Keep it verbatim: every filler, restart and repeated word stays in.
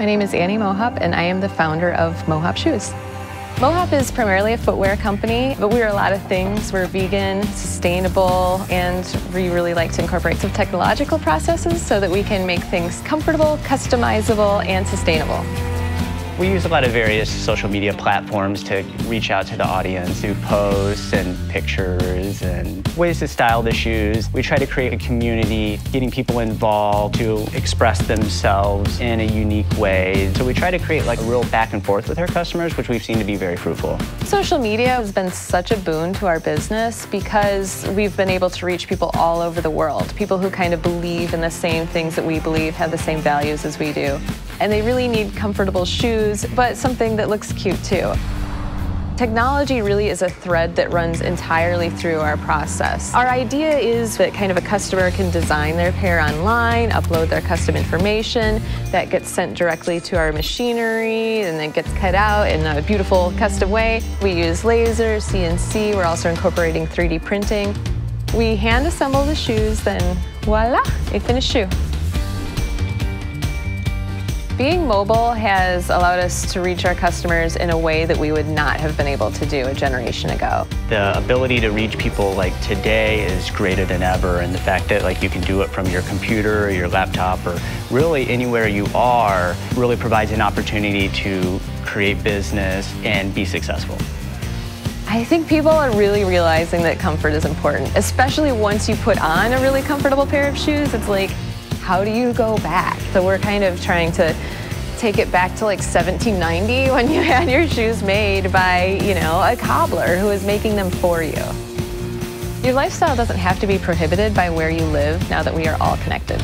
My name is Annie Mohop, and I am the founder of Mohop Shoes. Mohop is primarily a footwear company, but we're a lot of things. We're vegan, sustainable, and we really like to incorporate some technological processes so that we can make things comfortable, customizable, and sustainable. We use a lot of various social media platforms to reach out to the audience through posts and pictures and ways to style the shoes. We try to create a community, getting people involved to express themselves in a unique way. So we try to create like a real back and forth with our customers, which we've seen to be very fruitful. Social media has been such a boon to our business because we've been able to reach people all over the world, people who kind of believe in the same things that we believe, have the same values as we do. And they really need comfortable shoes, but something that looks cute too. Technology really is a thread that runs entirely through our process. Our idea is that kind of a customer can design their pair online, upload their custom information, that gets sent directly to our machinery, and then gets cut out in a beautiful custom way. We use laser, C N C, we're also incorporating three D printing. We hand assemble the shoes, then voila, a finished shoe. Being mobile has allowed us to reach our customers in a way that we would not have been able to do a generation ago. The ability to reach people like today is greater than ever, and the fact that like you can do it from your computer or your laptop or really anywhere you are really provides an opportunity to create business and be successful. I think people are really realizing that comfort is important, especially once you put on a really comfortable pair of shoes. It's like, how do you go back? So we're kind of trying to take it back to like seventeen ninety when you had your shoes made by, you know, a cobbler who was making them for you. Your lifestyle doesn't have to be prohibited by where you live now that we are all connected.